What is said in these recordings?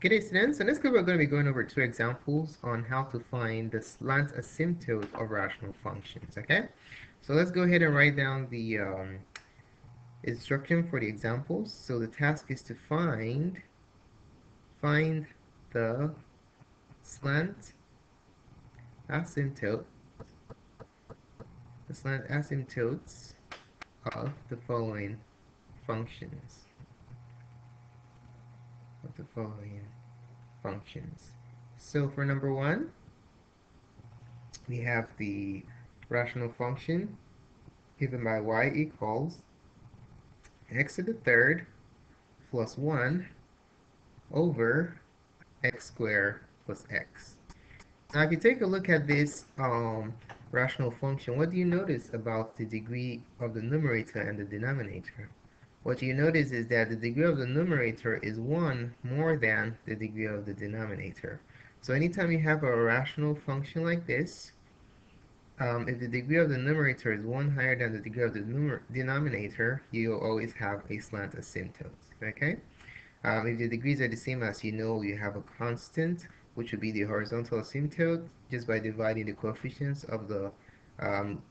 Good day, students. In this clip, we're going to be going over two examples on how to find the slant asymptote of rational functions. Okay, so let's go ahead and write down the instruction for the examples. So the task is to find the slant asymptote, of the following functions. So for number one, we have the rational function given by y equals x to the third plus 1 over x squared plus x. Now if you take a look at this rational function, what do you notice about the degree of the numerator and the denominator? What you notice is that the degree of the numerator is 1 more than the degree of the denominator. So anytime you have a rational function like this, if the degree of the numerator is 1 higher than the degree of the denominator, you'll always have a slant asymptote. Okay? If the degrees are the same, as you know, you have a constant, which would be the horizontal asymptote, just by dividing the coefficients of the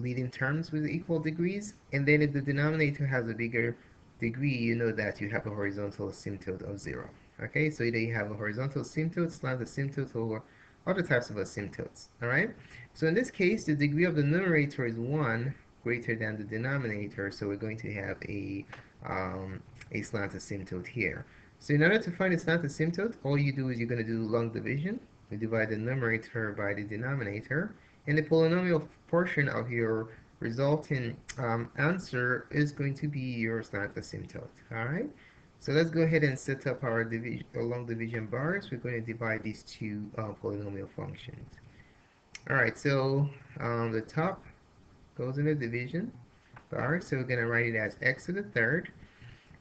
leading terms with equal degrees. And then if the denominator has a bigger degree, you know that you have a horizontal asymptote of 0. Okay, so either you have a horizontal asymptote, slant asymptote, or other types of asymptotes. Alright, so in this case, the degree of the numerator is 1 greater than the denominator, so we're going to have a slant asymptote here. So in order to find a slant asymptote, all you do is you're going to do long division. You divide the numerator by the denominator, and the polynomial portion of your resulting answer is going to be your slant asymptote. All right, so let's go ahead and set up our division, long division bars. We're going to divide these two polynomial functions. All right, so the top goes in the division bar, so we're going to write it as x to the third.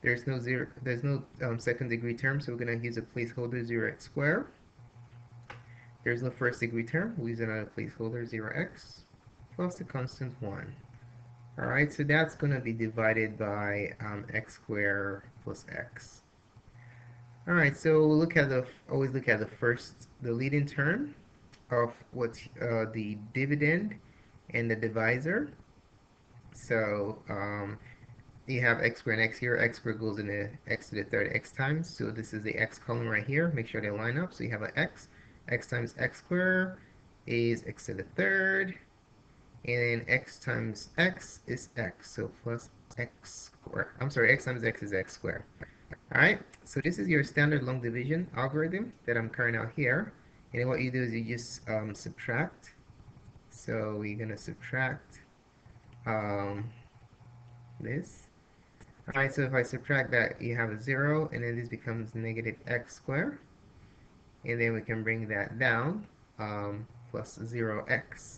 There's no zero, there's no second degree term, so we're going to use a placeholder 0x squared. There's no first degree term, we'll use another placeholder 0x. Plus the constant 1. Alright, so that's going to be divided by x squared plus x. Alright, so we'll look at the, always look at the first, the leading term of what's the dividend and the divisor. So you have x squared and x here. X squared goes into x to the third x times. So this is the x column right here. Make sure they line up. So you have an x. X times x squared is x to the third. And x times x is x, so plus x squared. I'm sorry, x times x is x squared. Alright, so this is your standard long division algorithm that I'm carrying out here. And what you do is you just subtract. So we're going to subtract this. Alright, so if I subtract that, you have a 0, and then this becomes negative x squared. And then we can bring that down, plus 0x.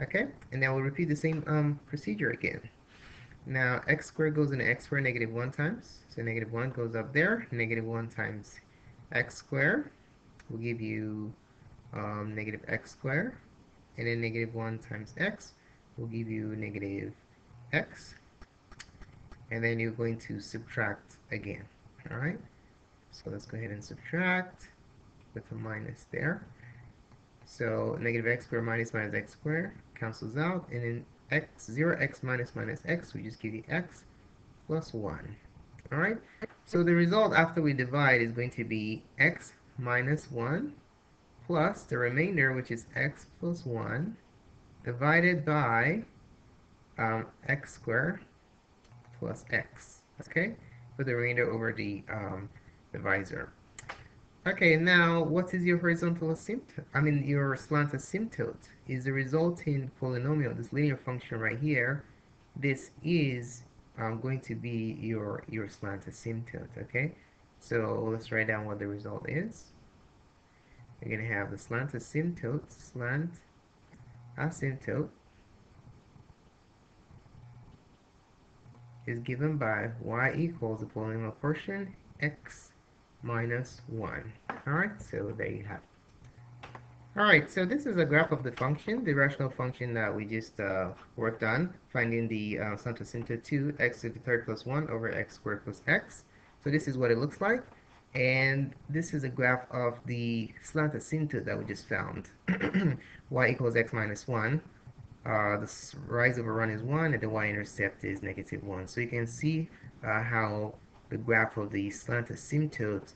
Okay, and now we'll repeat the same procedure again. Now x squared goes into x squared negative 1 times, so negative 1 goes up there. Negative 1 times x squared will give you negative x squared, and then negative 1 times x will give you negative x, and then you're going to subtract again. All right, so let's go ahead and subtract with a minus there. So negative x squared minus x squared cancels out, and then x, 0x minus x, we just give you x plus 1. Alright, so the result after we divide is going to be x minus 1 plus the remainder, which is x plus 1, divided by x squared plus x, okay, for the remainder over the divisor. Okay, now what is your horizontal asymptote? I mean, your slant asymptote is the resulting polynomial, this linear function right here. This is going to be your slant asymptote, okay? So let's write down what the result is. You're going to have the slant asymptote is given by y equals the polynomial portion x minus 1. Alright, so there you have it. Alright, so this is a graph of the function, the rational function that we just worked on, finding the slant asymptote to x to the third plus 1 over x squared plus x. So this is what it looks like. And this is a graph of the slanted asymptote that we just found. Y equals x minus 1. The rise over run is 1 and the y-intercept is negative 1. So you can see how the graph of the slanted asymptote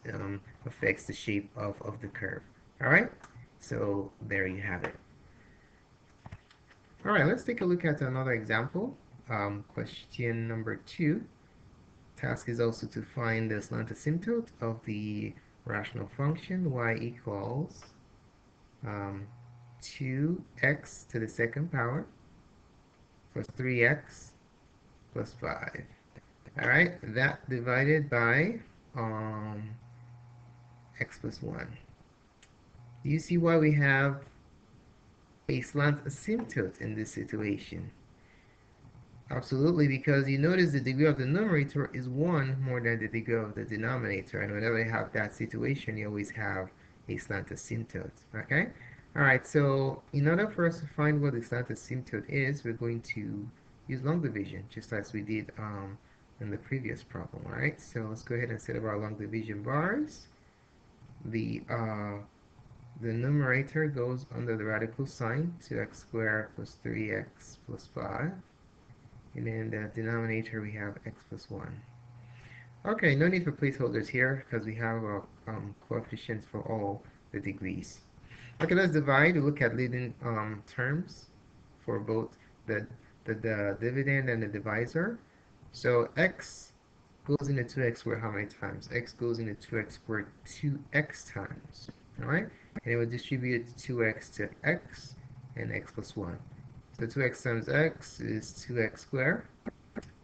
affects the shape of the curve. Alright, so there you have it. Alright, let's take a look at another example. Question number 2. Task is also to find the slanted asymptote of the rational function y equals 2x to the second power plus 3x plus 5. All right, that divided by x plus 1. Do you see why we have a slanted asymptote in this situation? Absolutely, because you notice the degree of the numerator is 1 more than the degree of the denominator, and whenever you have that situation, you always have a slanted asymptote. Okay? Alright, so in order for us to find what the slanted asymptote is, we're going to use long division, just as we did in the previous problem. Alright, so let's go ahead and set up our long division bars. The numerator goes under the radical sign, 2x squared plus 3x plus 5. And then the denominator, we have x plus 1. Okay, no need for placeholders here because we have coefficients for all the degrees. Okay, let's divide. We'll look at leading terms for both the dividend and the divisor. So x goes into 2x squared how many times? X goes into 2x squared 2x times. Alright? And it will distribute 2x to x and x plus 1. So 2x times x is 2x squared,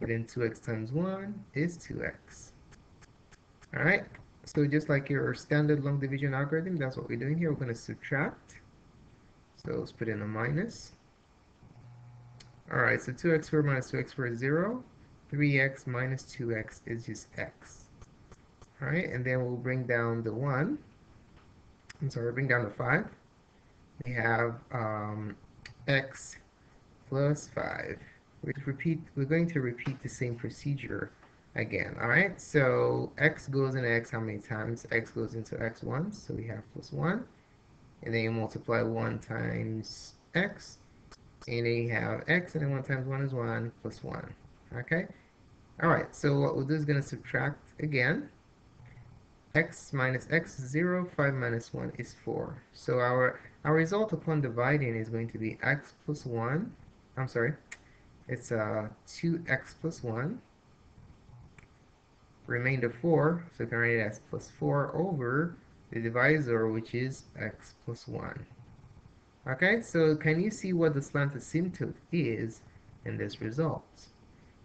and then 2x times 1 is 2x. Alright, so just like your standard long division algorithm, that's what we're doing here. We're going to subtract. So let's put in a minus. Alright, so 2x squared minus 2x squared is 0. 3x minus 2x is just x. Alright, and then we'll bring down the 1. I'm sorry, we'll bring down the 5. We have x plus 5. We're going to repeat the same procedure again. Alright, so x goes into x how many times? X goes into x once, so we have plus 1. And then you multiply 1 times x, and then you have x, and then 1 times 1 is 1, plus 1. Okay? Alright, so what we'll do is going to subtract again. X minus x is 0, 5 minus 1 is 4. So our result upon dividing is going to be x plus 1. I'm sorry, it's 2x plus 1, remainder 4, so we can write it as plus 4 over the divisor, which is x plus 1. Okay, so can you see what the slanted asymptote is in this result?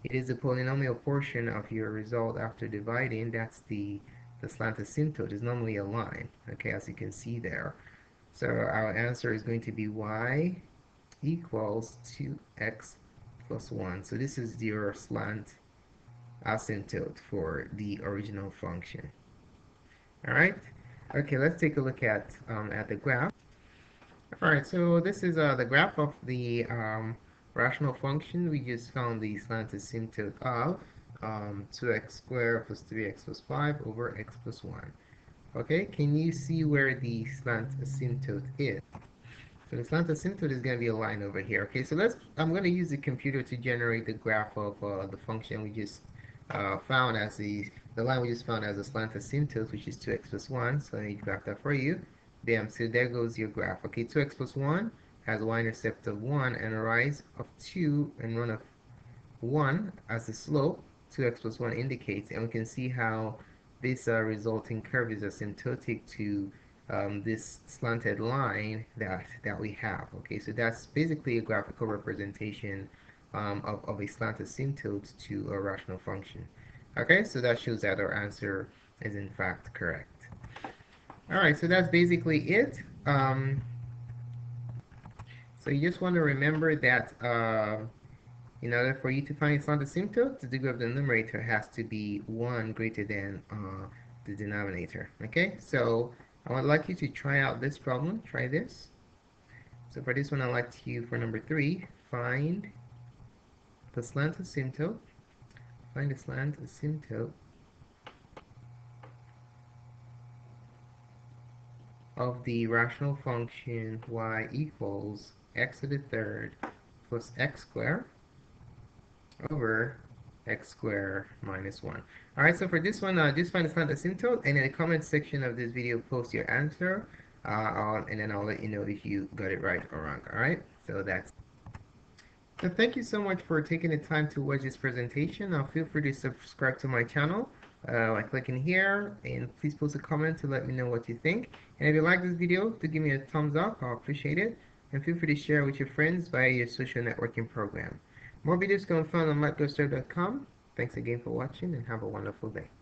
It is the polynomial portion of your result after dividing. That's the slanted asymptote. It's normally a line, okay, as you can see there. So our answer is going to be y equals 2x plus 1. So this is your slant asymptote for the original function. Alright? Okay, let's take a look at the graph. Alright, so this is the graph of the rational function. We just found the slant asymptote of 2x squared plus 3x plus 5 over x plus 1. Okay, can you see where the slant asymptote is? So the slant asymptote is going to be a line over here. Okay, so I'm going to use the computer to generate the graph of the function we just found as the line we just found as the slant asymptote, which is 2x plus 1. So I need to graph that for you. Bam, so there goes your graph. Okay, 2x plus 1 has a y-intercept of 1 and a rise of 2 and run of 1 as the slope. 2x plus 1 indicates, and we can see how this resulting curve is asymptotic to this slanted line that we have. Okay, so that's basically a graphical representation of a slanted asymptote to a rational function. Okay, so that shows that our answer is in fact correct. Alright, so that's basically it. So you just want to remember that in order for you to find a slanted asymptote, the degree of the numerator has to be 1 greater than the denominator. Okay, so I would like you to try out this problem. Try this. So for this one, I'd like you, for number 3, find the slanted asymptote. Find the slanted asymptote of the rational function y equals x to the third plus x squared over x squared minus 1. Alright, so for this one, just find the standard symptom, and in the comment section of this video, post your answer, and then I'll let you know if you got it right or wrong. Alright, so that's so thank you so much for taking the time to watch this presentation. Feel free to subscribe to my channel by clicking here, and please post a comment to let me know what you think. And if you like this video, do give me a thumbs up, I'll appreciate it. And feel free to share with your friends via your social networking program. More videos can be found on mathsgotserved.com. Thanks again for watching, and have a wonderful day.